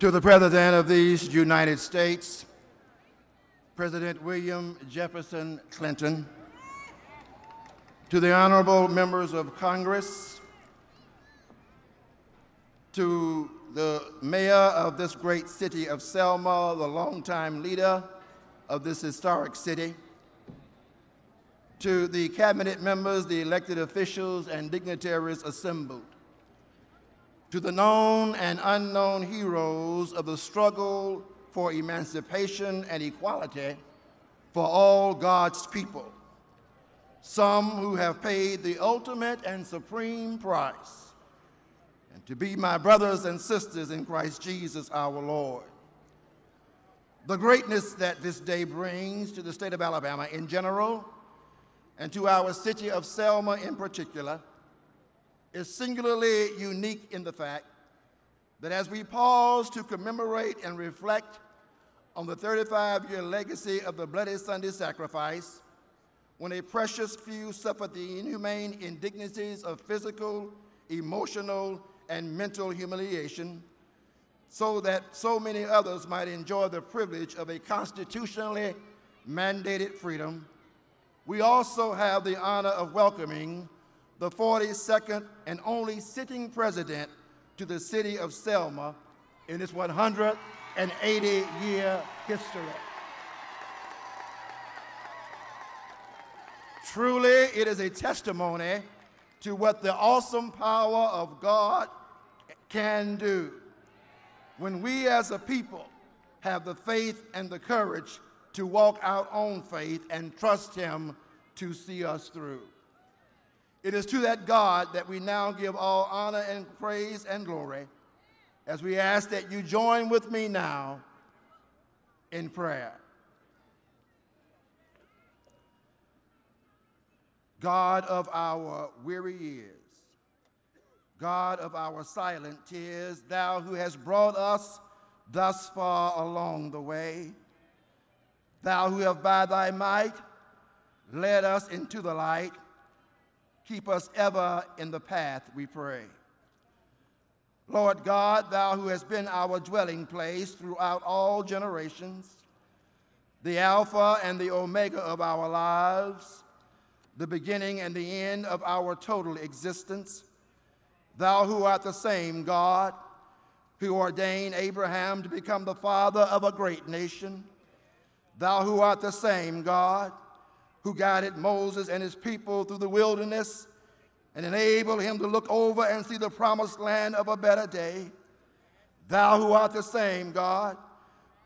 To the President of these United States, President William Jefferson Clinton, to the honorable members of Congress, to the mayor of this great city of Selma, the longtime leader of this historic city, to the cabinet members, the elected officials, and dignitaries assembled, to the known and unknown heroes of the struggle for emancipation and equality for all God's people, some who have paid the ultimate and supreme price, and to be my brothers and sisters in Christ Jesus our Lord. The greatness that this day brings to the state of Alabama in general, and to our city of Selma in particular, is singularly unique in the fact that as we pause to commemorate and reflect on the 35-year legacy of the Bloody Sunday sacrifice, when a precious few suffered the inhumane indignities of physical, emotional, and mental humiliation, so that so many others might enjoy the privilege of a constitutionally mandated freedom, we also have the honor of welcoming the 42nd and only sitting president to the city of Selma in its 100th an 80-year history. Truly, it is a testimony to what the awesome power of God can do when we as a people have the faith and the courage to walk our own faith and trust him to see us through. It is to that God that we now give all honor and praise and glory as we ask that you join with me now in prayer. God of our weary years, God of our silent tears, thou who hast brought us thus far along the way, thou who have by thy might led us into the light, keep us ever in the path, we pray. Lord God, thou who hast been our dwelling place throughout all generations, the Alpha and the Omega of our lives, the beginning and the end of our total existence, thou who art the same God, who ordained Abraham to become the father of a great nation, thou who art the same God, who guided Moses and his people through the wilderness and enabled him to look over and see the promised land of a better day, thou who art the same God,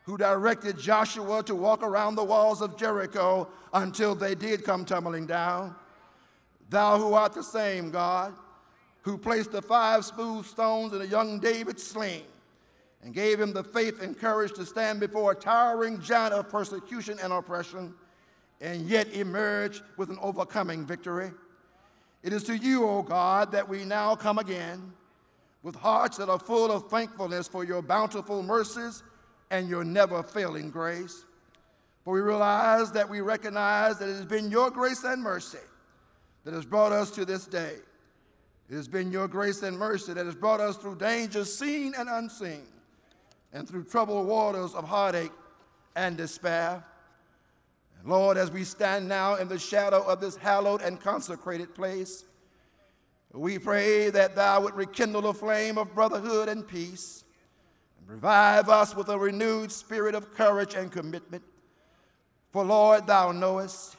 who directed Joshua to walk around the walls of Jericho until they did come tumbling down, thou who art the same God, who placed the 5 smooth stones in a young David's sling and gave him the faith and courage to stand before a towering giant of persecution and oppression and yet emerge with an overcoming victory. It is to you, O God, that we now come again with hearts that are full of thankfulness for your bountiful mercies and your never-failing grace. For we realize that we recognize that it has been your grace and mercy that has brought us to this day. It has been your grace and mercy that has brought us through dangers seen and unseen and through troubled waters of heartache and despair. And Lord, as we stand now in the shadow of this hallowed and consecrated place, we pray that thou would rekindle the flame of brotherhood and peace, revive us with a renewed spirit of courage and commitment. For Lord, thou knowest,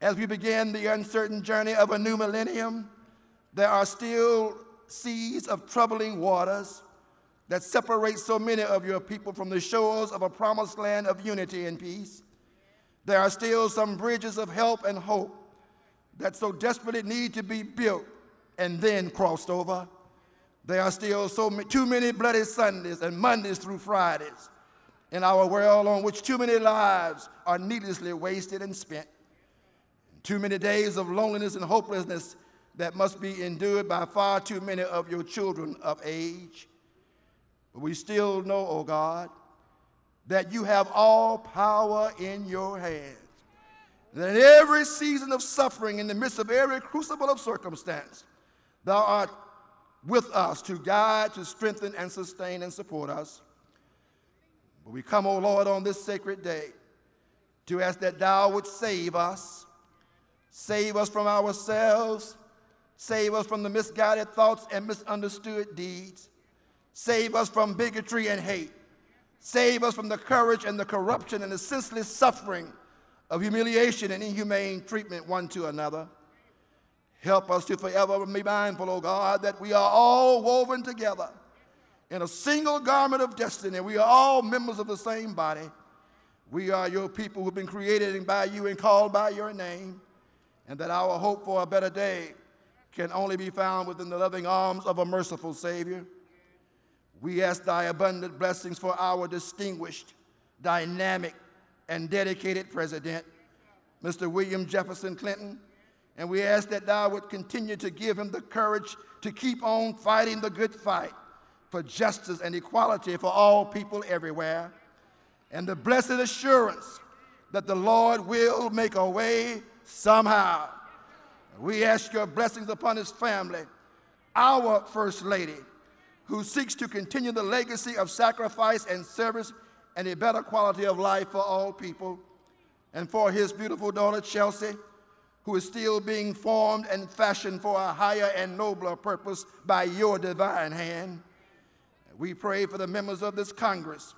as we begin the uncertain journey of a new millennium, there are still seas of troubling waters that separate so many of your people from the shores of a promised land of unity and peace. There are still some bridges of help and hope that so desperately need to be built and then crossed over. There are still too many bloody Sundays and Mondays through Fridays in our world on which too many lives are needlessly wasted and spent. Too many days of loneliness and hopelessness that must be endured by far too many of your children of age. But we still know, O God, that you have all power in your hands. That in every season of suffering, in the midst of every crucible of circumstance, thou art with us to guide, to strengthen, and sustain, and support us. But we come, O Lord, on this sacred day to ask that thou would save us from ourselves, save us from the misguided thoughts and misunderstood deeds, save us from bigotry and hate, save us from the courage and the corruption and the senseless suffering of humiliation and inhumane treatment one to another. Help us to forever be mindful, O God, that we are all woven together in a single garment of destiny. We are all members of the same body. We are your people who have been created by you and called by your name, and that our hope for a better day can only be found within the loving arms of a merciful Savior. We ask thy abundant blessings for our distinguished, dynamic, and dedicated president, Mr. William Jefferson Clinton, and we ask that thou would continue to give him the courage to keep on fighting the good fight for justice and equality for all people everywhere, and the blessed assurance that the Lord will make a way somehow. We ask your blessings upon his family, our First Lady, who seeks to continue the legacy of sacrifice and service and a better quality of life for all people, and for his beautiful daughter, Chelsea, who is still being formed and fashioned for a higher and nobler purpose by your divine hand. We pray for the members of this Congress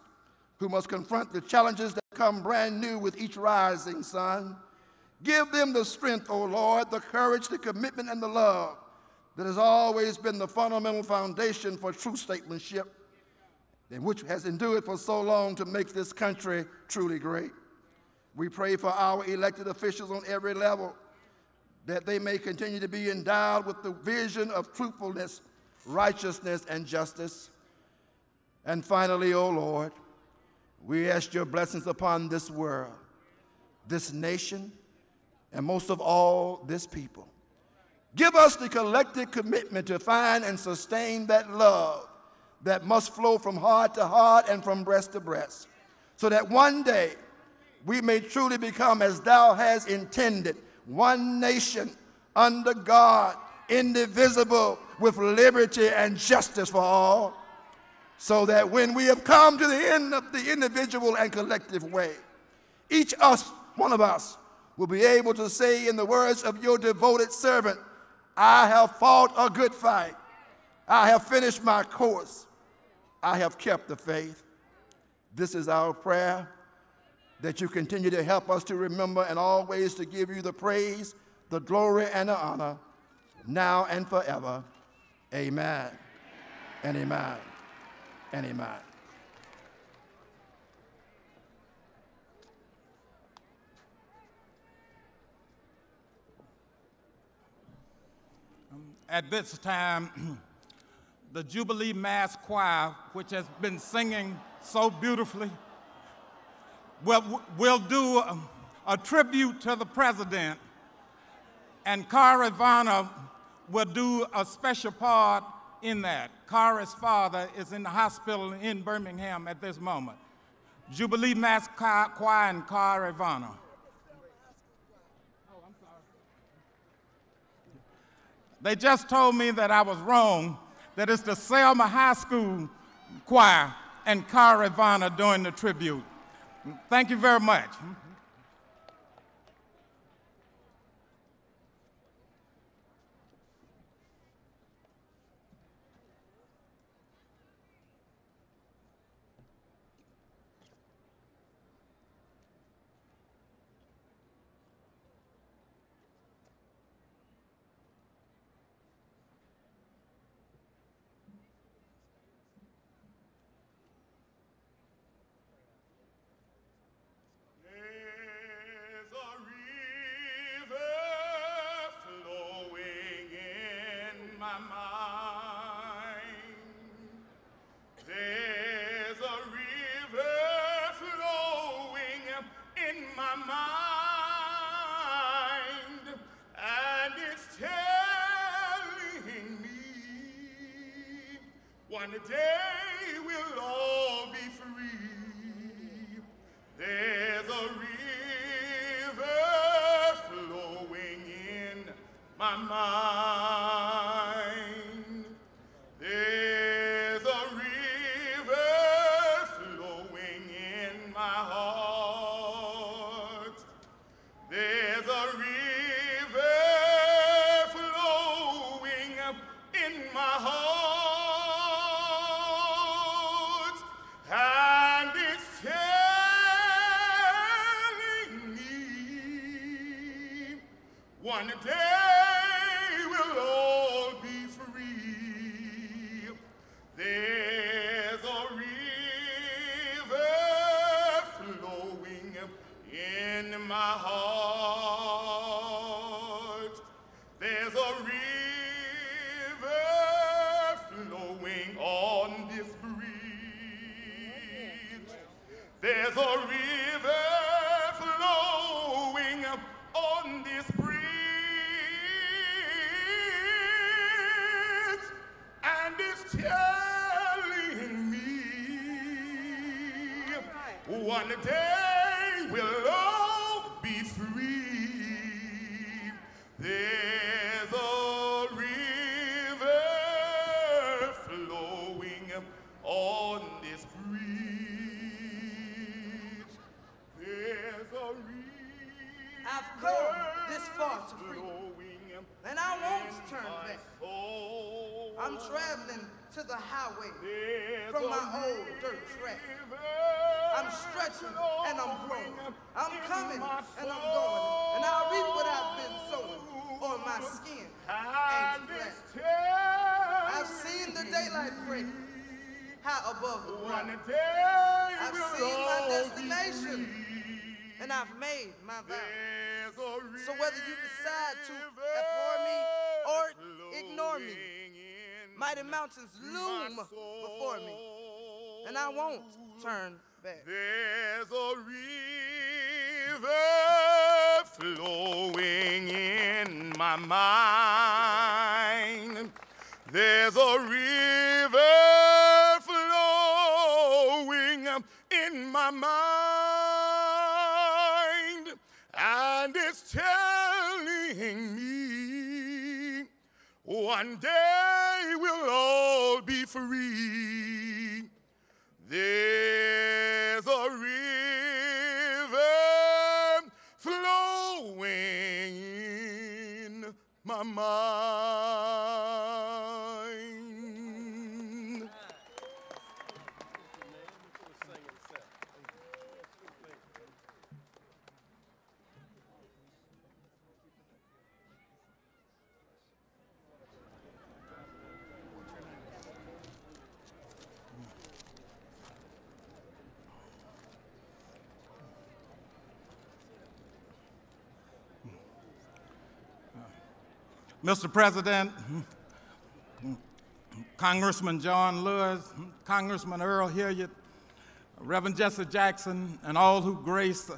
who must confront the challenges that come brand new with each rising sun. Give them the strength, O Lord, the courage, the commitment, and the love that has always been the fundamental foundation for true statesmanship, and which has endured for so long to make this country truly great. We pray for our elected officials on every level, that they may continue to be endowed with the vision of truthfulness, righteousness, and justice. And finally, O Lord, we ask your blessings upon this world, this nation, and most of all, this people. Give us the collective commitment to find and sustain that love that must flow from heart to heart and from breast to breast, so that one day we may truly become, as thou hast intended, one nation under God, indivisible, with liberty and justice for all, so that when we have come to the end of the individual and collective way, each one of us will be able to say, in the words of your devoted servant, I have fought a good fight. I have finished my course. I have kept the faith. This is our prayer, that you continue to help us to remember and always to give you the praise, the glory, and the honor, now and forever. Amen. And amen. And amen. At this time, the Jubilee Mass Choir, which has been singing so beautifully, will do a tribute to the president, and Caravana will do a special part in that. Cara's father is in the hospital in Birmingham at this moment. Jubilee Mass Choir and Caravana. They just told me that I was wrong, that it's the Selma High School Choir and Caravana doing the tribute. Thank you very much. I I'm traveling to the highway from my old dirt track. I'm stretching and I'm growing. I'm coming and I'm going. And I'll reap what I've been sowing on my skin. I've seen the daylight break high above the water. I've seen my destination and I've made my vow. So whether you decide to abhor me or ignore me, mighty mountains loom before me, and I won't turn back. There's a river flowing in my mind. There's a river flowing in my mind, and it's telling me one day we'll all be free. There's a river flowing in my mind. Mr. President, Congressman John Lewis, Congressman Earl Hilliard, Reverend Jesse Jackson, and all who grace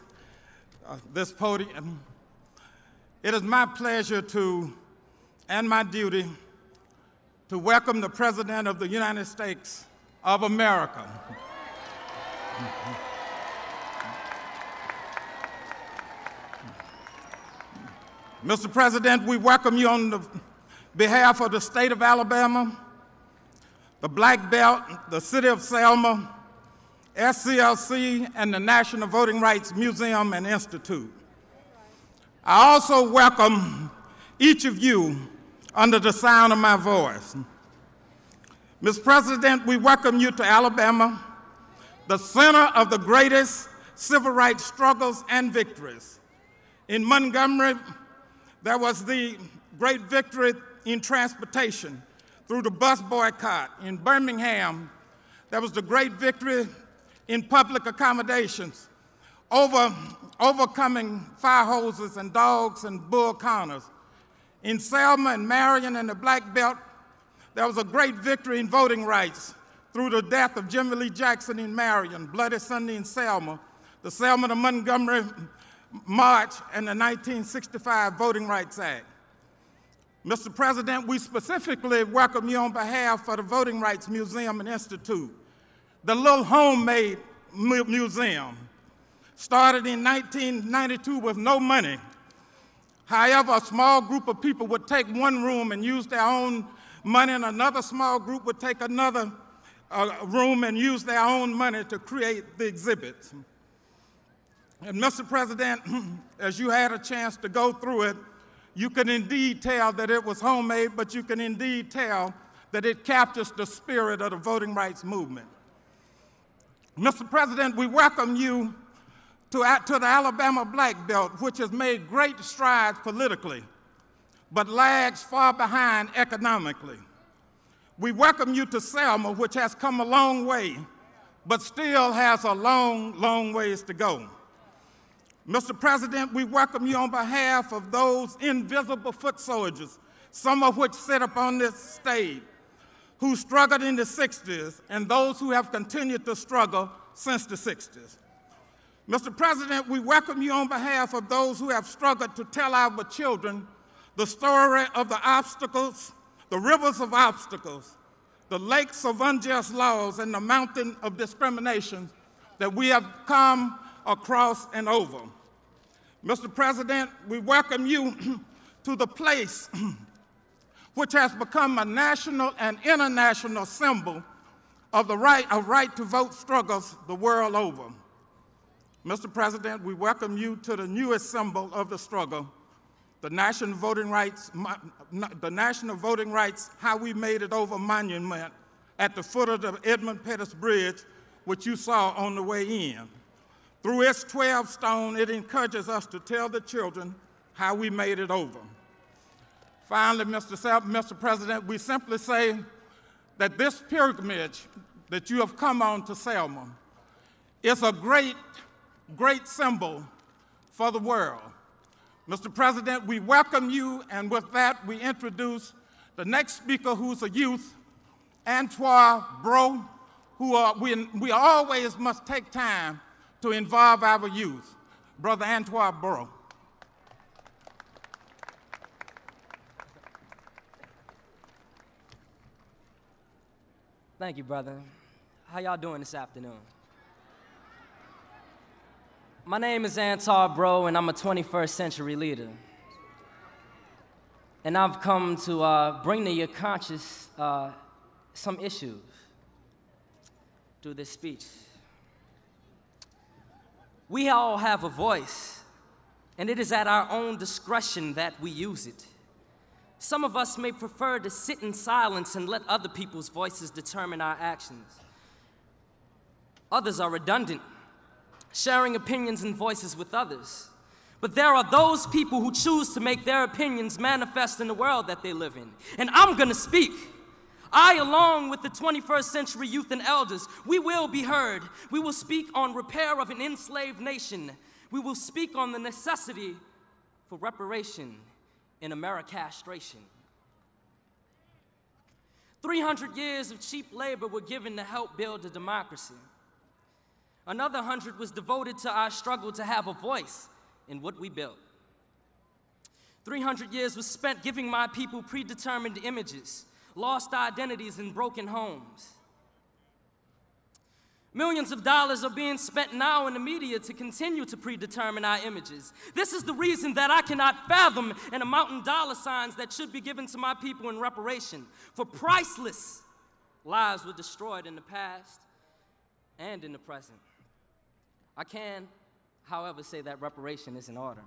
this podium, it is my pleasure to, and my duty, to welcome the President of the United States of America. Mr. President, we welcome you on the behalf of the state of Alabama, the Black Belt, the city of Selma, SCLC, and the National Voting Rights Museum and Institute. I also welcome each of you under the sound of my voice. Mr. President, we welcome you to Alabama, the center of the greatest civil rights struggles and victories. In Montgomery, there was the great victory in transportation through the bus boycott. In Birmingham, there was the great victory in public accommodations, overcoming fire hoses and dogs and bull counters. In Selma and Marion and the Black Belt, there was a great victory in voting rights through the death of Jimmy Lee Jackson in Marion, Bloody Sunday in Selma, the Selma to Montgomery March, and the 1965 Voting Rights Act. Mr. President, we specifically welcome you on behalf of the Voting Rights Museum and Institute, the little homemade museum, started in 1992 with no money. However, a small group of people would take one room and use their own money, and another small group would take another room and use their own money to create the exhibits. And Mr. President, as you had a chance to go through it, you can indeed tell that it was homemade, but you can indeed tell that it captures the spirit of the voting rights movement. Mr. President, we welcome you to the Alabama Black Belt, which has made great strides politically, but lags far behind economically. We welcome you to Selma, which has come a long way, but still has a long, long ways to go. Mr. President, we welcome you on behalf of those invisible foot soldiers, some of which sit upon this stage, who struggled in the 60s, and those who have continued to struggle since the 60s. Mr. President, we welcome you on behalf of those who have struggled to tell our children the story of the obstacles, the rivers of obstacles, the lakes of unjust laws, and the mountain of discrimination that we have come across and over. Mr. President, we welcome you to the place which has become a national and international symbol of the right to vote struggles the world over. Mr. President, we welcome you to the newest symbol of the struggle, the National Voting Rights, How We Made It Over monument at the foot of the Edmund Pettus Bridge, which you saw on the way in. Through its 12 stone, it encourages us to tell the children how we made it over. Finally, Mr. President, we simply say that this pilgrimage that you have come on to Selma is a great, great symbol for the world. Mr. President, we welcome you, and with that, we introduce the next speaker, who's a youth, Antoine Bro, who we always must take time to involve our youth. Brother Antoine Bro. Thank you, brother. How y'all doing this afternoon? My name is Antoine Bro, and I'm a 21st century leader. And I've come to bring to your conscience some issues through this speech. We all have a voice, and it is at our own discretion that we use it. Some of us may prefer to sit in silence and let other people's voices determine our actions. Others are redundant, sharing opinions and voices with others. But there are those people who choose to make their opinions manifest in the world that they live in. And I'm gonna speak. I, along with the 21st century youth and elders, we will be heard. We will speak on repair of an enslaved nation. We will speak on the necessity for reparation in Americastration. 300 years of cheap labor were given to help build a democracy. Another 100 was devoted to our struggle to have a voice in what we built. 300 years was spent giving my people predetermined images, lost identities, and broken homes. Millions of dollars are being spent now in the media to continue to predetermine our images. This is the reason that I cannot fathom an amount in dollar signs that should be given to my people in reparation, for priceless lives were destroyed in the past and in the present. I can, however, say that reparation is in order.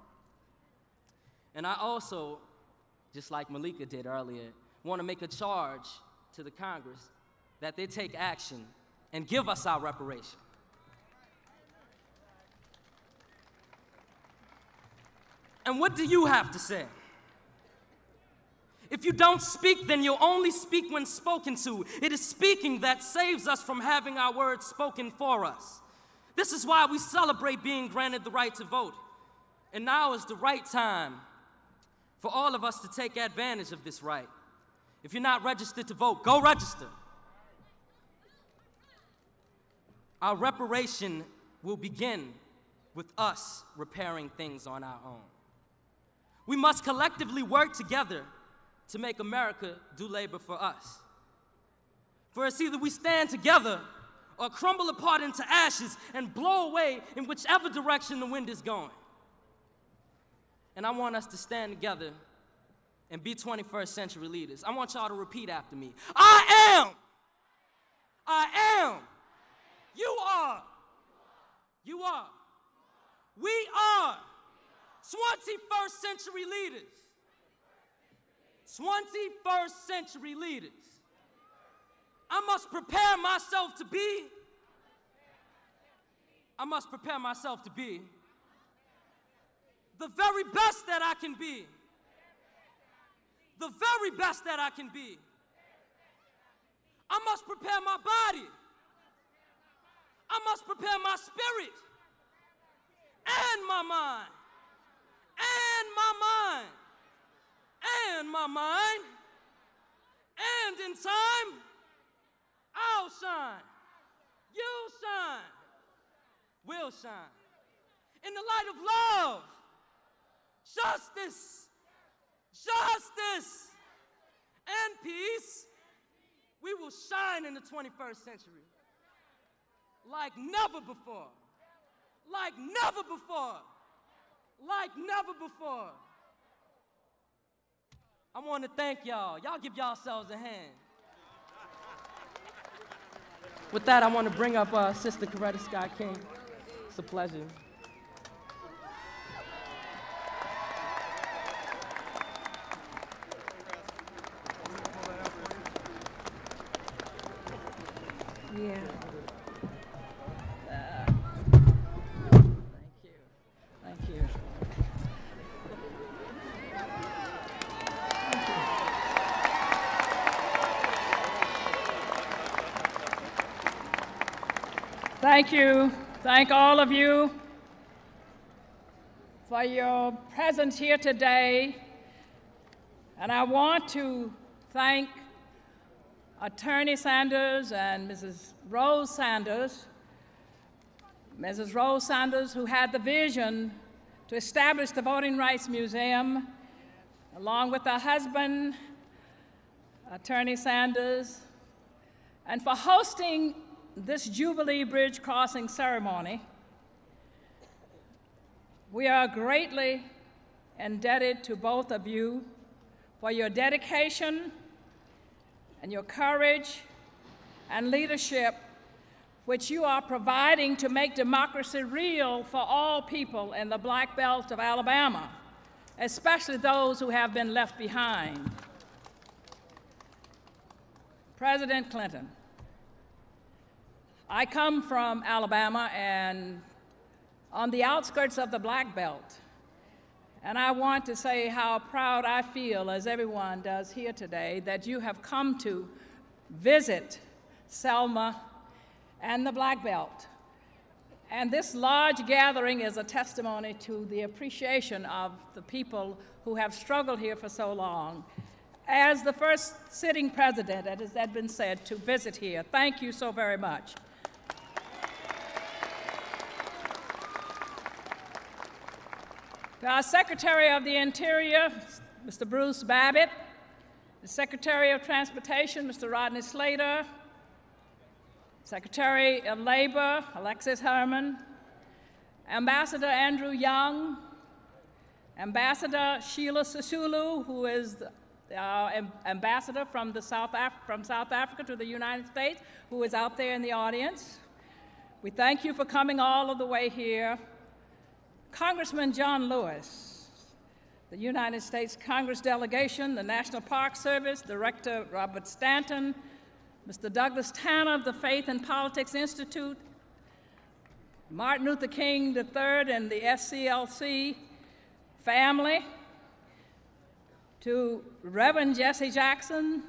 And I also, just like Malika did earlier, want to make a charge to the Congress that they take action and give us our reparation. And what do you have to say? If you don't speak, then you'll only speak when spoken to. It is speaking that saves us from having our words spoken for us. This is why we celebrate being granted the right to vote. And now is the right time for all of us to take advantage of this right. If you're not registered to vote, go register. Our reparation will begin with us repairing things on our own. We must collectively work together to make America do labor for us. For it's either we stand together or crumble apart into ashes and blow away in whichever direction the wind is going. And I want us to stand together and be 21st century leaders. I want y'all to repeat after me. I am. I am. You are. You are. We are 21st century leaders. 21st century leaders. I must prepare myself to be. I must prepare myself to be the very best that I can be. The very best that I can be. I must prepare my body. I must prepare my spirit and my mind. And my mind. And my mind, and in time, I'll shine, you'll shine, we'll shine. In the light of love, justice, justice, and peace, we will shine in the 21st century like never before, like never before, like never before. I want to thank y'all. Y'all give yourselves a hand. With that, I want to bring up Sister Coretta Scott King. It's a pleasure. Yeah. Thank you. Thank all of you for your presence here today. And I want to thank Attorney Sanders and Mrs. Rose Sanders. Mrs. Rose Sanders, who had the vision to establish the Voting Rights Museum, along with her husband, Attorney Sanders, and for hosting this Jubilee Bridge Crossing ceremony. We are greatly indebted to both of you for your dedication and your courage and leadership, which you are providing to make democracy real for all people in the Black Belt of Alabama, especially those who have been left behind. President Clinton, I come from Alabama and on the outskirts of the Black Belt, and I want to say how proud I feel, as everyone does here today, that you have come to visit Selma and the Black Belt. And this large gathering is a testimony to the appreciation of the people who have struggled here for so long. As the first sitting president, as had been said, to visit here, thank you so very much. To our Secretary of the Interior, Mr. Bruce Babbitt, the Secretary of Transportation, Mr. Rodney Slater, Secretary of Labor, Alexis Herman, Ambassador Andrew Young, Ambassador Sheila Sisulu, who is our ambassador from South Africa to the United States, who is out there in the audience. We thank you for coming all of the way here. Congressman John Lewis, the United States Congress delegation, the National Park Service, Director Robert Stanton, Mr. Douglas Tanner of the Faith and Politics Institute, Martin Luther King III and the SCLC family, to Reverend Jesse Jackson,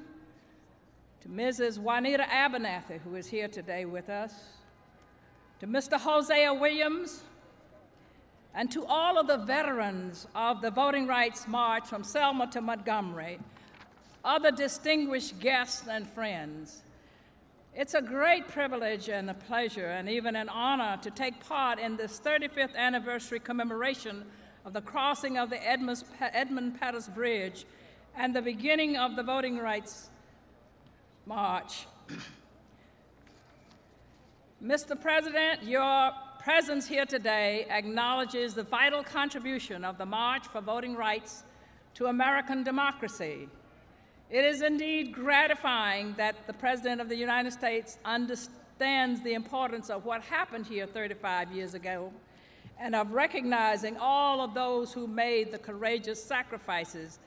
to Mrs. Juanita Abernathy, who is here today with us, to Mr. Hosea Williams, and to all of the veterans of the Voting Rights March from Selma to Montgomery, other distinguished guests and friends. It's a great privilege and a pleasure and even an honor to take part in this 35th anniversary commemoration of the crossing of the Edmund Pettus Bridge and the beginning of the Voting Rights March. Mr. President, your presence here today acknowledges the vital contribution of the March for Voting Rights to American democracy. It is indeed gratifying that the President of the United States understands the importance of what happened here 35 years ago and of recognizing all of those who made the courageous sacrifices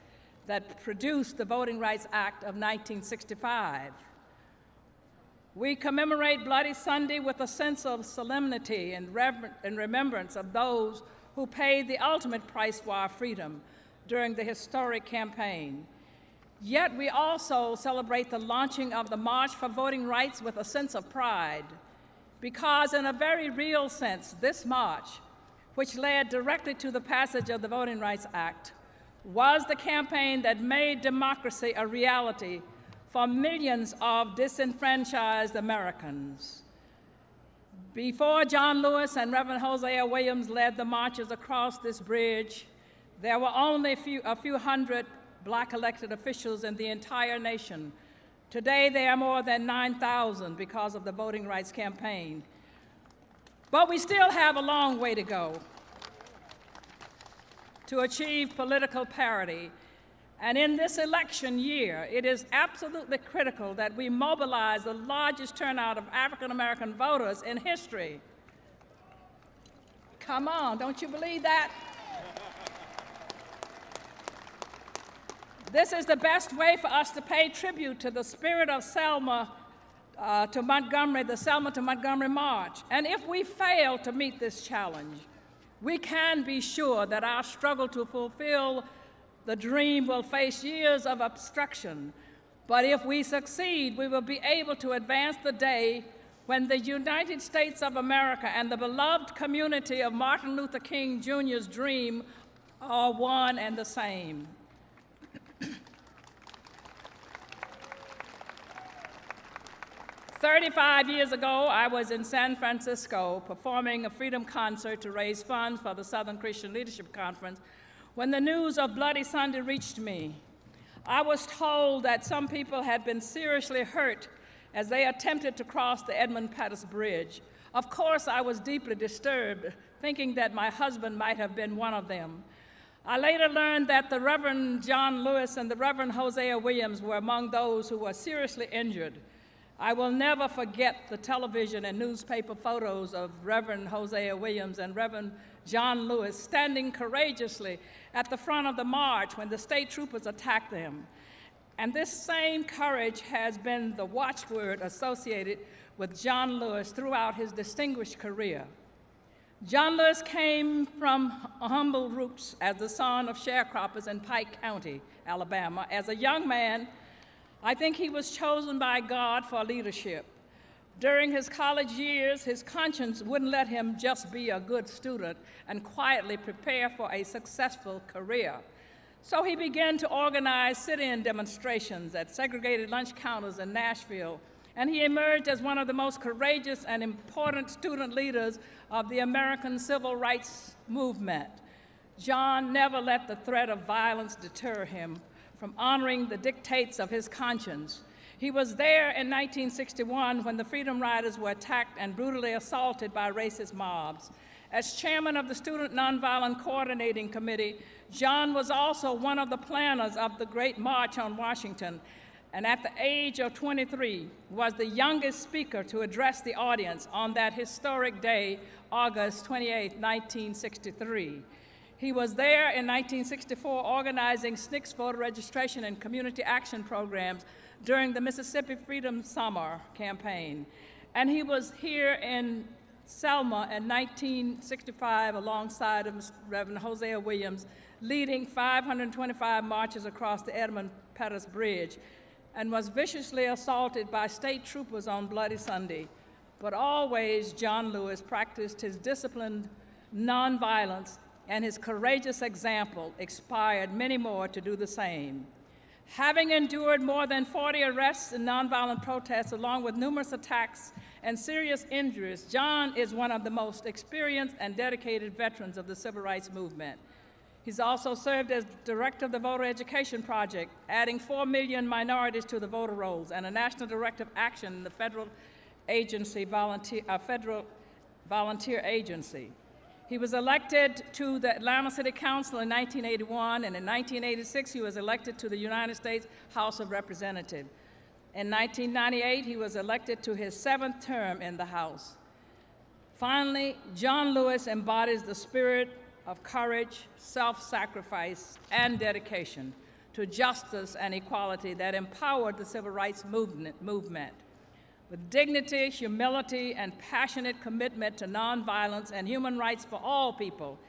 that produced the Voting Rights Act of 1965. We commemorate Bloody Sunday with a sense of solemnity and remembrance of those who paid the ultimate price for our freedom during the historic campaign. Yet we also celebrate the launching of the March for Voting Rights with a sense of pride, because in a very real sense, this march, which led directly to the passage of the Voting Rights Act, was the campaign that made democracy a reality for millions of disenfranchised Americans. Before John Lewis and Reverend Hosea Williams led the marches across this bridge, there were only a few hundred Black elected officials in the entire nation. Today, there are more than 9,000 because of the voting rights campaign. But we still have a long way to go to achieve political parity. And in this election year, it is absolutely critical that we mobilize the largest turnout of African-American voters in history. Come on, don't you believe that? This is the best way for us to pay tribute to the spirit of Selma to Montgomery, the Selma to Montgomery March. And if we fail to meet this challenge, we can be sure that our struggle to fulfill the dream will face years of obstruction. But if we succeed, we will be able to advance the day when the United States of America and the beloved community of Martin Luther King Jr.'s dream are one and the same. "35 years ago, I was in San Francisco performing a freedom concert to raise funds for the Southern Christian Leadership Conference when the news of Bloody Sunday reached me. I was told that some people had been seriously hurt as they attempted to cross the Edmund Pettus Bridge. Of course, I was deeply disturbed, thinking that my husband might have been one of them. I later learned that the Reverend John Lewis and the Reverend Hosea Williams were among those who were seriously injured. I will never forget the television and newspaper photos of Reverend Hosea Williams and Reverend John Lewis standing courageously at the front of the march when the state troopers attacked them. And this same courage has been the watchword associated with John Lewis throughout his distinguished career. John Lewis came from humble roots as the son of sharecroppers in Pike County, Alabama. As a young man, I think he was chosen by God for leadership. During his college years, his conscience wouldn't let him just be a good student and quietly prepare for a successful career. So he began to organize sit-in demonstrations at segregated lunch counters in Nashville, and he emerged as one of the most courageous and important student leaders of the American Civil Rights Movement. John never let the threat of violence deter him from honoring the dictates of his conscience. He was there in 1961 when the Freedom Riders were attacked and brutally assaulted by racist mobs. As chairman of the Student Nonviolent Coordinating Committee, John was also one of the planners of the Great March on Washington, and at the age of 23, was the youngest speaker to address the audience on that historic day, August 28, 1963. He was there in 1964 organizing SNCC's voter registration and community action programs during the Mississippi Freedom Summer campaign. And he was here in Selma in 1965 alongside of Reverend Hosea Williams, leading 525 marches across the Edmund Pettus Bridge, and was viciously assaulted by state troopers on Bloody Sunday. But always, John Lewis practiced his disciplined nonviolence, and his courageous example inspired many more to do the same. Having endured more than 40 arrests and nonviolent protests, along with numerous attacks and serious injuries, John is one of the most experienced and dedicated veterans of the Civil Rights Movement. He's also served as director of the Voter Education Project, adding 4 million minorities to the voter rolls, and a national director of action in the Federal Agency Volunteer Agency. He was elected to the Atlanta City Council in 1981, and in 1986, he was elected to the United States House of Representatives. In 1998, he was elected to his 7th term in the House. Finally, John Lewis embodies the spirit of courage, self-sacrifice, and dedication to justice and equality that empowered the Civil Rights movement. With dignity, humility, and passionate commitment to nonviolence and human rights for all people,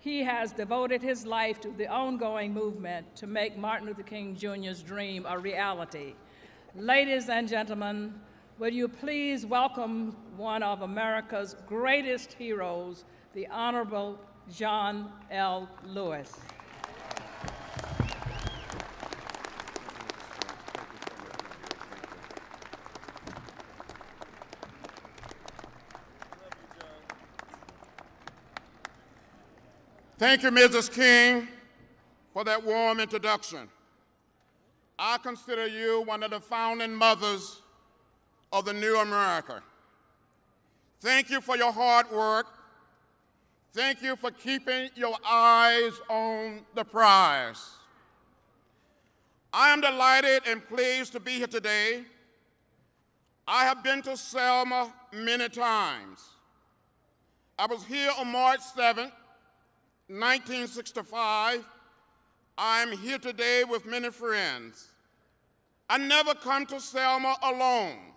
he has devoted his life to the ongoing movement to make Martin Luther King Jr.'s dream a reality. Ladies and gentlemen, will you please welcome one of America's greatest heroes, the Honorable John L. Lewis. Thank you, Mrs. King, for that warm introduction. I consider you one of the founding mothers of the new America. Thank you for your hard work. Thank you for keeping your eyes on the prize. I am delighted and pleased to be here today. I have been to Selma many times. I was here on March 7th, 1965, I am here today with many friends. I never come to Selma alone.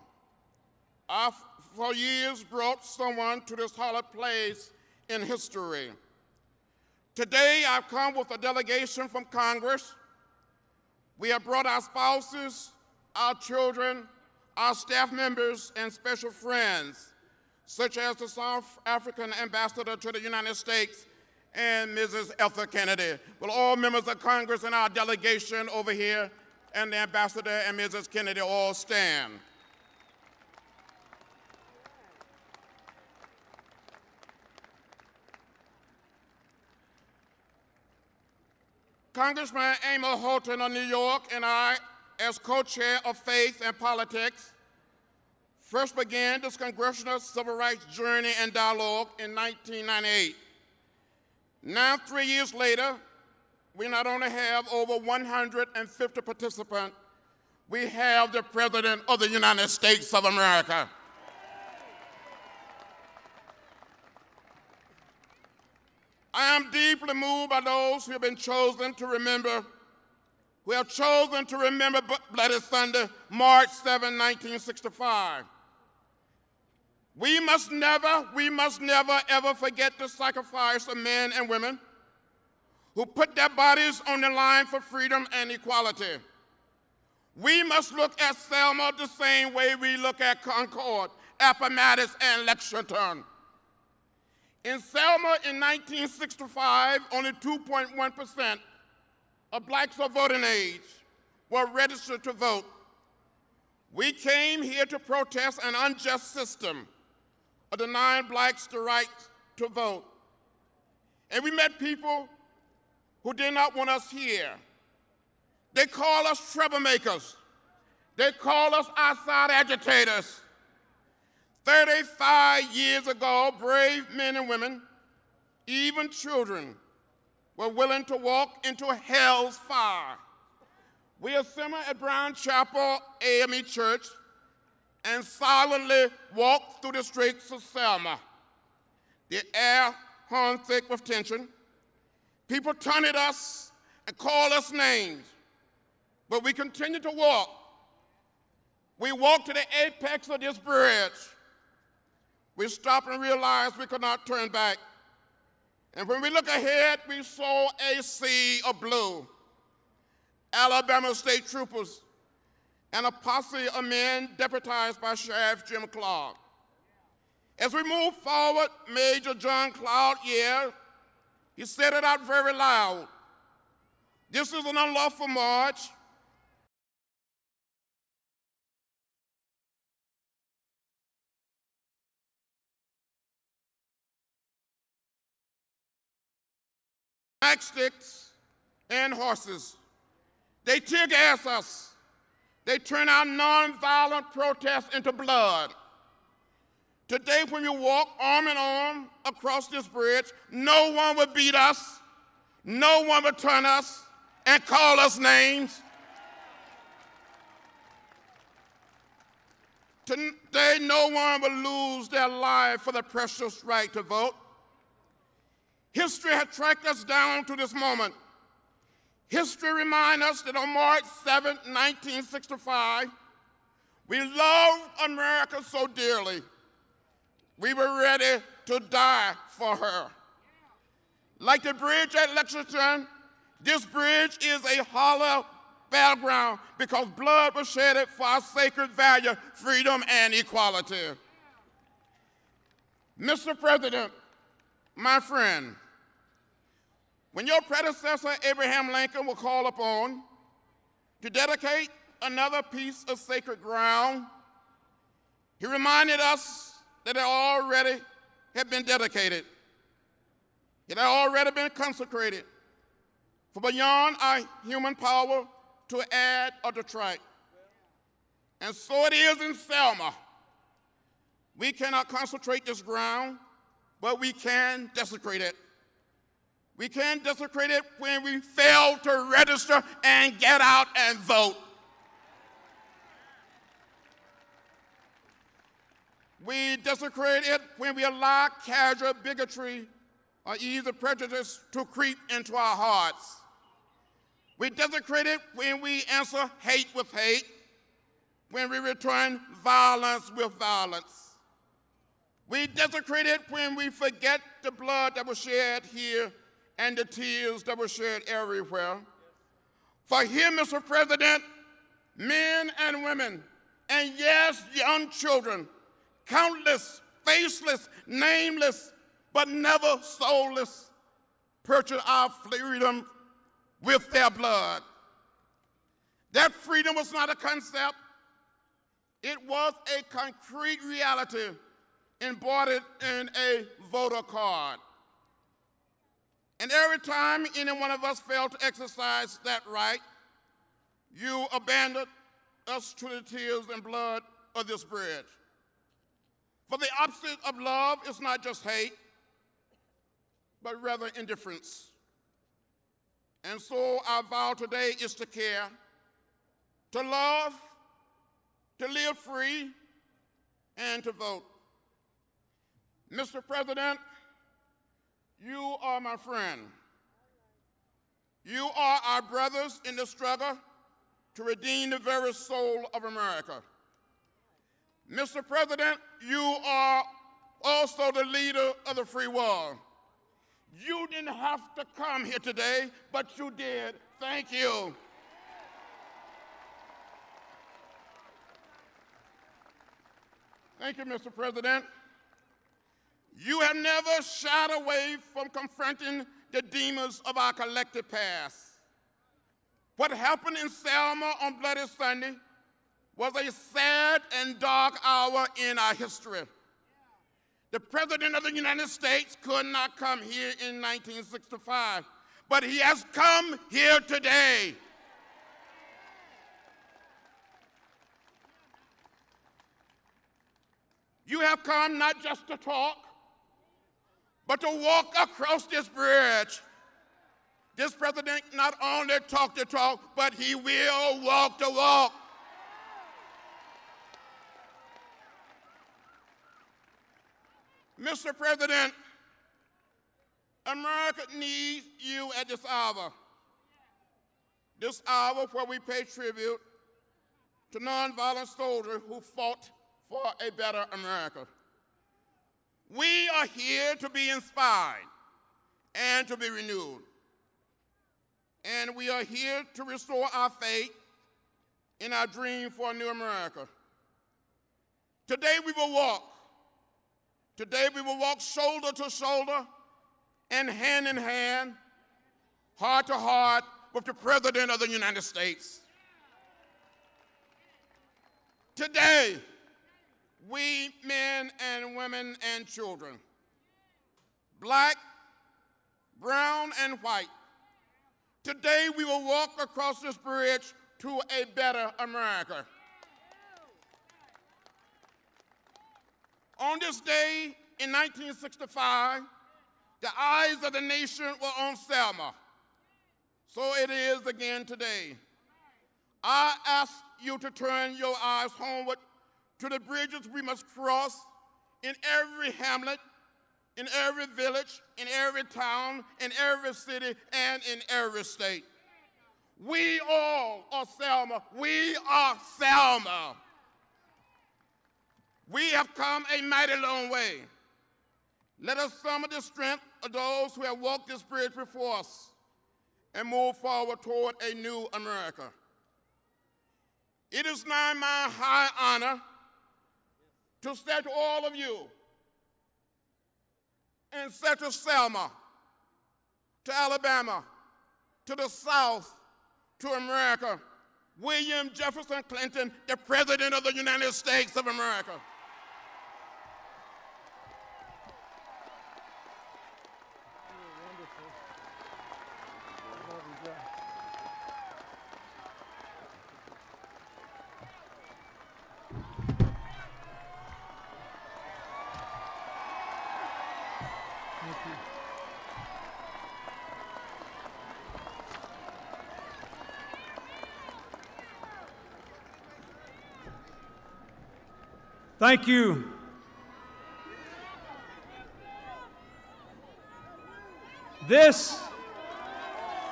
I for years brought someone to this hallowed place in history. Today, I've come with a delegation from Congress. We have brought our spouses, our children, our staff members, and special friends, such as the South African ambassador to the United States and Mrs. Ethel Kennedy. Well, all members of Congress and our delegation over here, and the ambassador and Mrs. Kennedy all stand. Congressman Amos Holton of New York and I, as co-chair of Faith and Politics, first began this congressional civil rights journey and dialogue in 1998. Now, 3 years later, we not only have over 150 participants, we have the President of the United States of America. I am deeply moved by those who have been chosen to remember, who have chosen to remember Bloody Sunday, March 7, 1965. We must never ever forget the sacrifice of men and women who put their bodies on the line for freedom and equality. We must look at Selma the same way we look at Concord, Appomattox, and Lexington. In Selma in 1965, only 2.1% of blacks of voting age were registered to vote. We came here to protest an unjust system of denying blacks the right to vote. And we met people who did not want us here. They call us troublemakers. They call us outside agitators. 35 years ago, brave men and women, even children, were willing to walk into hell's fire. We assembled at Brown Chapel AME Church and silently walked through the streets of Selma. The air hung thick with tension. People taunted us and called us names, but we continued to walk. We walked to the apex of this bridge. We stopped and realized we could not turn back. And when we look ahead, we saw a sea of blue. Alabama state troopers and a posse of men deputized by Sheriff Jim Clark. As we moved forward, Major John Cloud Yale, he said it out very loud. This is an unlawful march. Sticks and horses. They tear gas us. They turn our nonviolent protest into blood. Today, when you walk arm in arm across this bridge, no one will beat us, no one will turn us and call us names. Today, no one will lose their life for the precious right to vote. History has tracked us down to this moment. History reminds us that on March 7, 1965, we loved America so dearly, we were ready to die for her. Like the bridge at Lexington, this bridge is a hollow battleground because blood was shed for our sacred value, freedom, and equality. Mr. President, my friend, when your predecessor, Abraham Lincoln, was called upon to dedicate another piece of sacred ground, he reminded us that it already had been dedicated. It had already been consecrated. For beyond our human power to add or detract. And so it is in Selma. We cannot consecrate this ground, but we can desecrate it. We can desecrate it when we fail to register and get out and vote. We desecrate it when we allow casual bigotry or easy prejudice to creep into our hearts. We desecrate it when we answer hate with hate, when we return violence with violence. We desecrate it when we forget the blood that was shed here and the tears that were shed everywhere. For here, Mr. President, men and women, and yes, young children, countless, faceless, nameless, but never soulless, purchased our freedom with their blood. That freedom was not a concept. It was a concrete reality embodied in a voter card. And every time any one of us failed to exercise that right, you abandoned us to the tears and blood of this bridge. For the opposite of love is not just hate, but rather indifference. And so our vow today is to care, to love, to live free, and to vote. Mr. President, you are my friend. You are our brothers in the struggle to redeem the very soul of America. Mr. President, you are also the leader of the free world. You didn't have to come here today, but you did. Thank you. Thank you, Mr. President. You have never shied away from confronting the demons of our collective past. What happened in Selma on Bloody Sunday was a sad and dark hour in our history. The President of the United States could not come here in 1965, but he has come here today. You have come not just to talk, but to walk across this bridge. This President not only talked the talk, but he will walk the walk. Mr. President, America needs you at this hour where we pay tribute to nonviolent soldiers who fought for a better America. We are here to be inspired and to be renewed. And we are here to restore our faith in our dream for a new America. Today we will walk. Today we will walk shoulder to shoulder and hand in hand, heart to heart with the President of the United States. Today, we men and women and children, black, brown, and white, today we will walk across this bridge to a better America. On this day in 1965, the eyes of the nation were on Selma. So it is again today. I ask you to turn your eyes homeward to the bridges we must cross in every hamlet, in every village, in every town, in every city, and in every state. We all are Selma. We are Selma. We have come a mighty long way. Let us summon the strength of those who have walked this bridge before us and move forward toward a new America. It is now my high honor to say to all of you, and say to Selma, to Alabama, to the South, to America, William Jefferson Clinton, the President of the United States of America. Thank you. This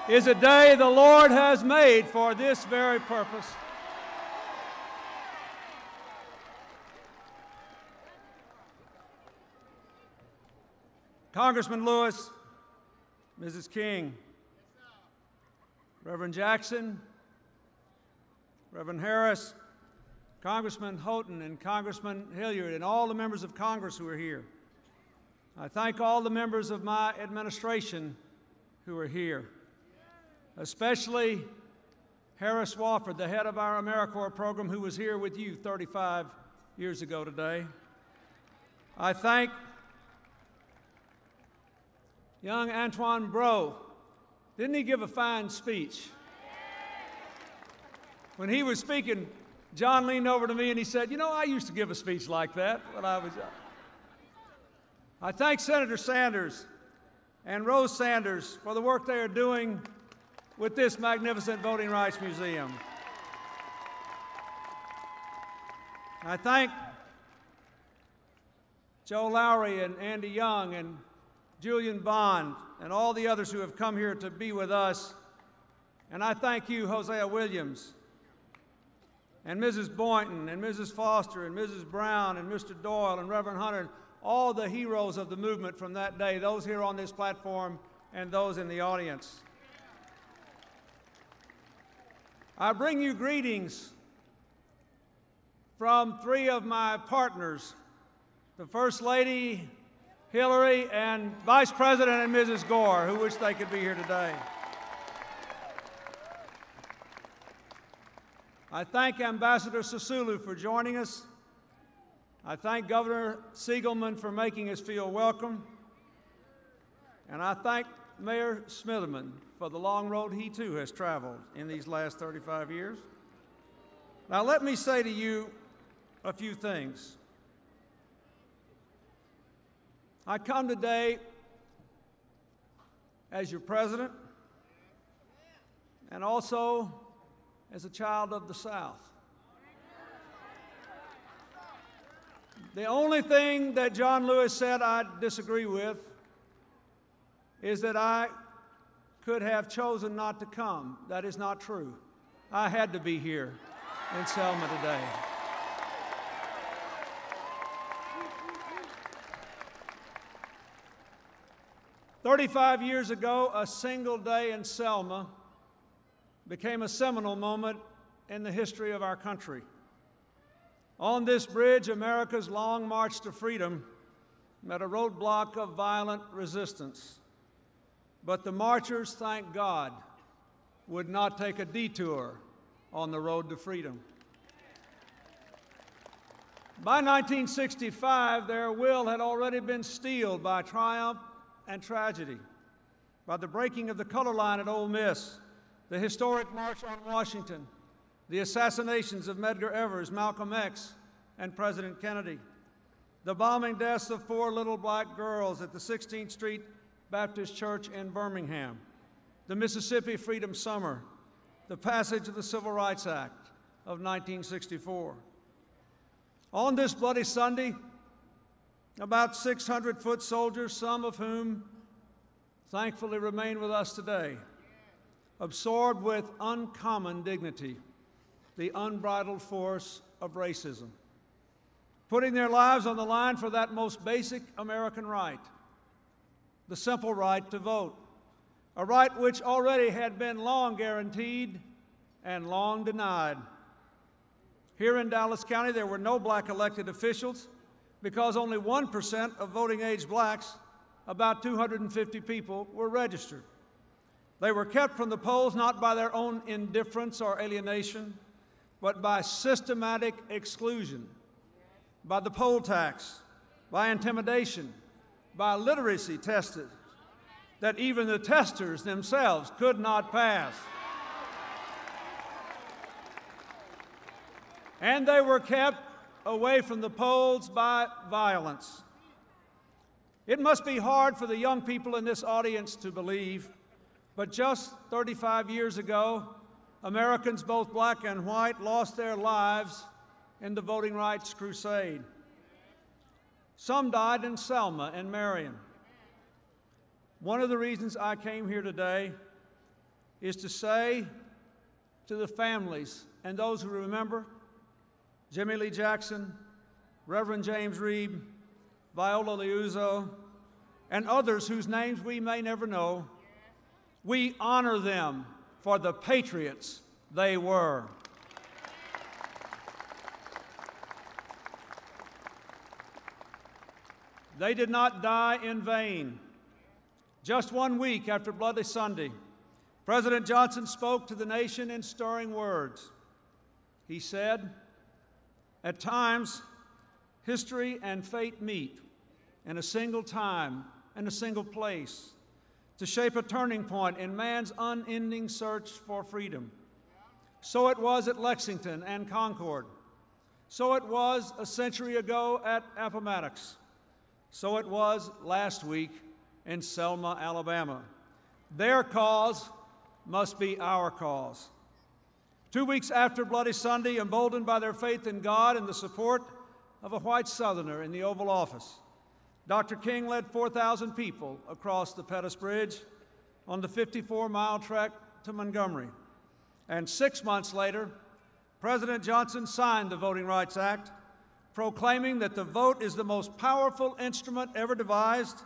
is a day the Lord has made for this very purpose. Congressman Lewis, Mrs. King, Reverend Jackson, Reverend Harris, Congressman Houghton, and Congressman Hilliard, and all the members of Congress who are here. I thank all the members of my administration who are here, especially Harris Wofford, the head of our AmeriCorps program, who was here with you 35 years ago today. I thank young Antoine Breaux. Didn't he give a fine speech? When he was speaking, John leaned over to me and he said, you know, I used to give a speech like that when I was young. I thank Senator Sanders and Rose Sanders for the work they are doing with this magnificent Voting Rights Museum. I thank Joe Lowry and Andy Young and Julian Bond and all the others who have come here to be with us. And I thank you, Hosea Williams, and Mrs. Boynton, and Mrs. Foster, and Mrs. Brown, and Mr. Doyle, and Reverend Hunter, and all the heroes of the movement from that day, those here on this platform and those in the audience. I bring you greetings from three of my partners, the First Lady, Hillary, and Vice President and Mrs. Gore, who wish they could be here today. I thank Ambassador Sisulu for joining us. I thank Governor Siegelman for making us feel welcome. And I thank Mayor Smitherman for the long road he too has traveled in these last 35 years. Now let me say to you a few things. I come today as your president and also as a child of the South. The only thing that John Lewis said I disagree with is that I could have chosen not to come. That is not true. I had to be here in Selma today. "35 years ago, a single day in Selma became a seminal moment in the history of our country. On this bridge, America's long march to freedom met a roadblock of violent resistance. But the marchers, thank God, would not take a detour on the road to freedom. By 1965, their will had already been steeled by triumph and tragedy, by the breaking of the color line at Ole Miss, the historic March on Washington, the assassinations of Medgar Evers, Malcolm X, and President Kennedy, the bombing deaths of four little black girls at the 16th Street Baptist Church in Birmingham, the Mississippi Freedom Summer, the passage of the Civil Rights Act of 1964. On this Bloody Sunday, about 600 foot soldiers, some of whom thankfully remain with us today, absorbed with uncommon dignity the unbridled force of racism, putting their lives on the line for that most basic American right, the simple right to vote, a right which already had been long guaranteed and long denied. Here in Dallas County, there were no black elected officials because only 1% of voting age blacks, about 250 people, were registered. They were kept from the polls not by their own indifference or alienation, but by systematic exclusion, by the poll tax, by intimidation, by literacy tests that even the testers themselves could not pass. And they were kept away from the polls by violence. It must be hard for the young people in this audience to believe, but just 35 years ago, Americans, both black and white, lost their lives in the voting rights crusade. Some died in Selma and Marion. One of the reasons I came here today is to say to the families and those who remember Jimmy Lee Jackson, Reverend James Reeb, Viola Liuzzo, and others whose names we may never know. We honor them for the patriots they were. They did not die in vain. Just 1 week after Bloody Sunday, President Johnson spoke to the nation in stirring words. He said, "At times, history and fate meet in a single time and a single place to shape a turning point in man's unending search for freedom." So it was at Lexington and Concord. So it was a century ago at Appomattox. So it was last week in Selma, Alabama. Their cause must be our cause. 2 weeks after Bloody Sunday, emboldened by their faith in God and the support of a white Southerner in the Oval Office, Dr. King led 4,000 people across the Pettus Bridge on the 54-mile trek to Montgomery. And 6 months later, President Johnson signed the Voting Rights Act, proclaiming that the vote is the most powerful instrument ever devised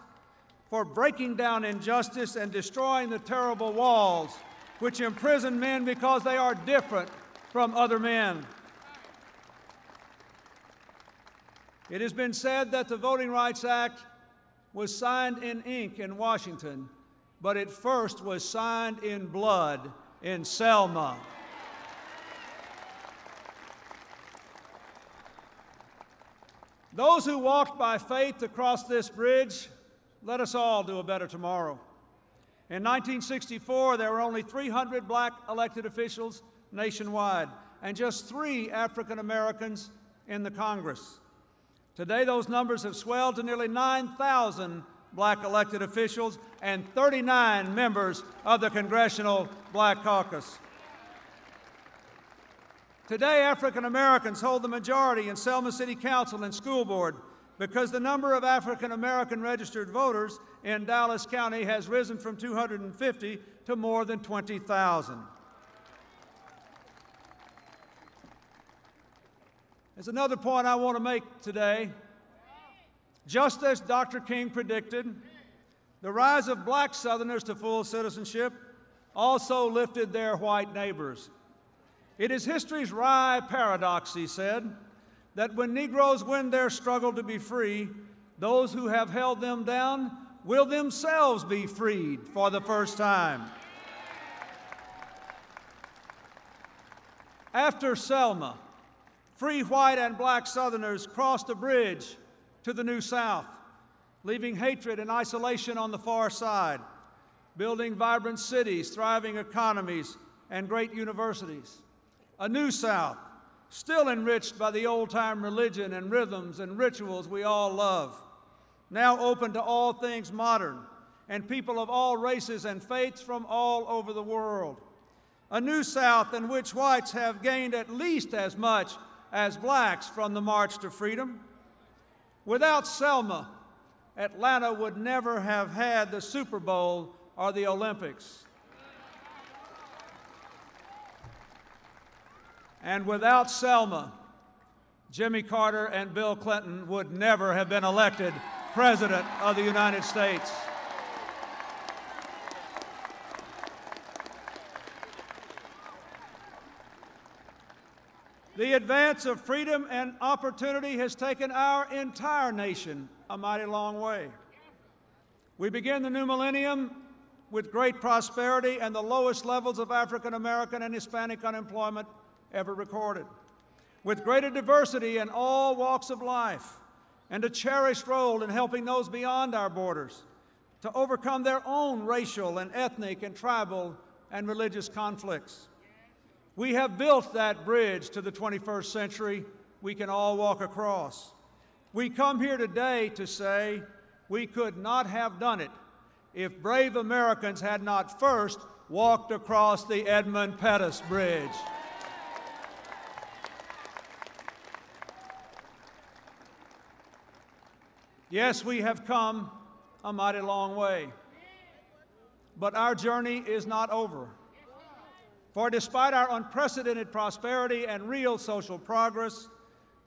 for breaking down injustice and destroying the terrible walls which imprison men because they are different from other men. It has been said that the Voting Rights Act was signed in ink in Washington, but it first was signed in blood in Selma. Those who walked by faith across this bridge, let us all do a better tomorrow. In 1964, there were only 300 black elected officials nationwide and just 3 African Americans in the Congress. Today, those numbers have swelled to nearly 9,000 black elected officials and 39 members of the Congressional Black Caucus. Today, African Americans hold the majority in Selma City Council and School Board because the number of African American registered voters in Dallas County has risen from 250 to more than 20,000. There's another point I want to make today. Just as Dr. King predicted, the rise of black Southerners to full citizenship also lifted their white neighbors. It is history's wry paradox, he said, that when Negroes win their struggle to be free, those who have held them down will themselves be freed for the first time. After Selma, free white and black Southerners crossed the bridge to the New South, leaving hatred and isolation on the far side, building vibrant cities, thriving economies, and great universities. A New South, still enriched by the old-time religion and rhythms and rituals we all love, now open to all things modern and people of all races and faiths from all over the world. A New South in which whites have gained at least as much as blacks from the march to freedom. Without Selma, Atlanta would never have had the Super Bowl or the Olympics. And without Selma, Jimmy Carter and Bill Clinton would never have been elected President of the United States. The advance of freedom and opportunity has taken our entire nation a mighty long way. We begin the new millennium with great prosperity and the lowest levels of African American and Hispanic unemployment ever recorded, with greater diversity in all walks of life and a cherished role in helping those beyond our borders to overcome their own racial and ethnic and tribal and religious conflicts. We have built that bridge to the 21st century we can all walk across. We come here today to say we could not have done it if brave Americans had not first walked across the Edmund Pettus Bridge. Yes, we have come a mighty long way, but our journey is not over. For despite our unprecedented prosperity and real social progress,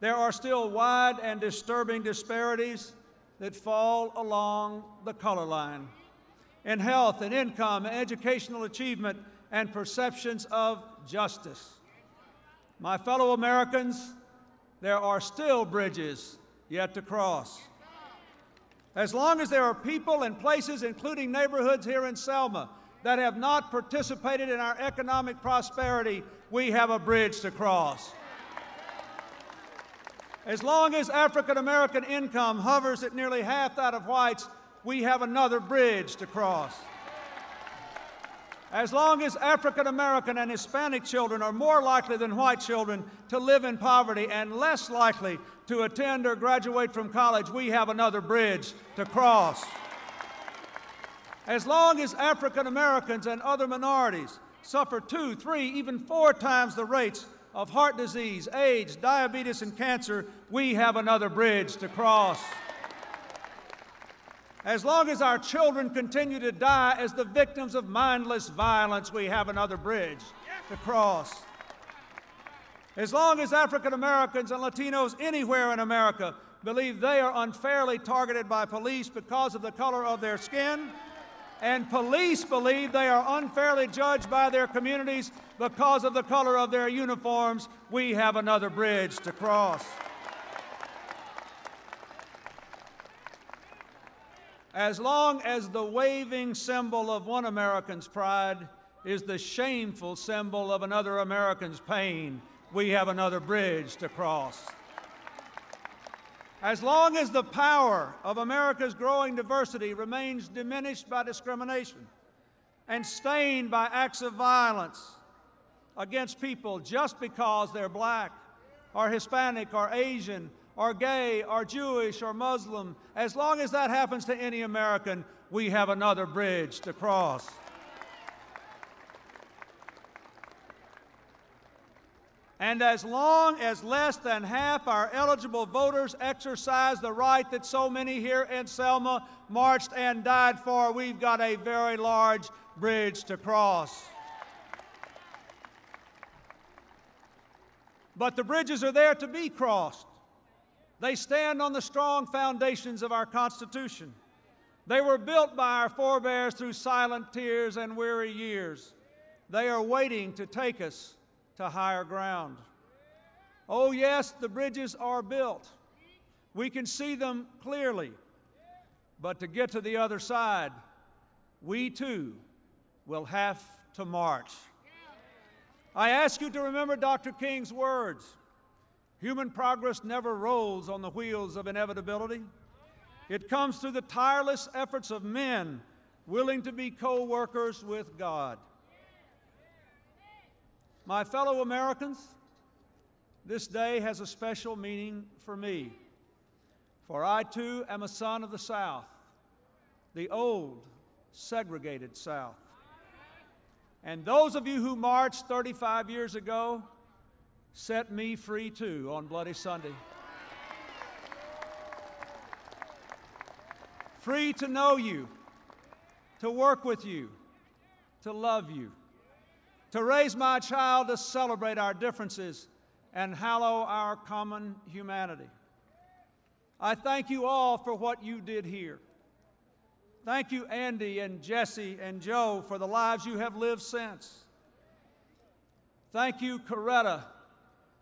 there are still wide and disturbing disparities that fall along the color line in health and income, educational achievement, and perceptions of justice. My fellow Americans, there are still bridges yet to cross. As long as there are people and places, including neighborhoods here in Selma, that have not participated in our economic prosperity, we have a bridge to cross. As long as African American income hovers at nearly half that of whites, we have another bridge to cross. As long as African American and Hispanic children are more likely than white children to live in poverty and less likely to attend or graduate from college, we have another bridge to cross. As long as African Americans and other minorities suffer 2, 3, even 4 times the rates of heart disease, AIDS, diabetes, and cancer, we have another bridge to cross. As long as our children continue to die as the victims of mindless violence, we have another bridge to cross. As long as African Americans and Latinos anywhere in America believe they are unfairly targeted by police because of the color of their skin, and police believe they are unfairly judged by their communities because of the color of their uniforms, we have another bridge to cross. As long as the waving symbol of one American's pride is the shameful symbol of another American's pain, we have another bridge to cross. As long as the power of America's growing diversity remains diminished by discrimination and stained by acts of violence against people just because they're black or Hispanic or Asian or gay or Jewish or Muslim, as long as that happens to any American, we have another bridge to cross. And as long as less than half our eligible voters exercise the right that so many here in Selma marched and died for, we've got a very large bridge to cross. But the bridges are there to be crossed. They stand on the strong foundations of our Constitution. They were built by our forebears through silent tears and weary years. They are waiting to take us to higher ground. Oh yes, the bridges are built. We can see them clearly. But to get to the other side, we too will have to march. I ask you to remember Dr. King's words. Human progress never rolls on the wheels of inevitability. It comes through the tireless efforts of men willing to be co-workers with God. My fellow Americans, this day has a special meaning for me, for I too am a son of the South, the old, segregated South. And those of you who marched 35 years ago set me free too on Bloody Sunday. Free to know you, to work with you, to love you, to raise my child to celebrate our differences and hallow our common humanity. I thank you all for what you did here. Thank you, Andy and Jesse and Joe, for the lives you have lived since. Thank you, Coretta,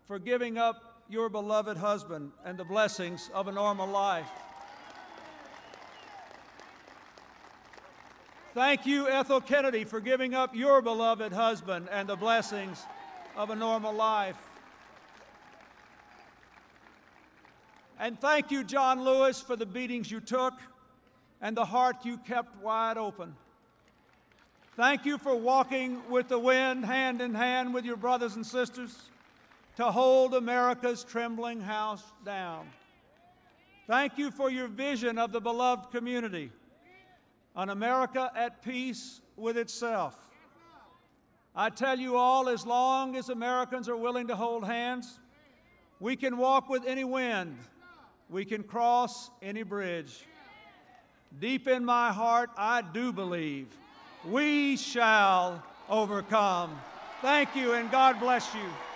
for giving up your beloved husband and the blessings of a normal life. Thank you, Ethel Kennedy, for giving up your beloved husband and the blessings of a normal life. And thank you, John Lewis, for the beatings you took and the heart you kept wide open. Thank you for walking with the wind, hand in hand with your brothers and sisters, to hold America's trembling house down. Thank you for your vision of the beloved community, an America at peace with itself. I tell you all, as long as Americans are willing to hold hands, we can walk with any wind, we can cross any bridge. Deep in my heart, I do believe we shall overcome. Thank you, and God bless you.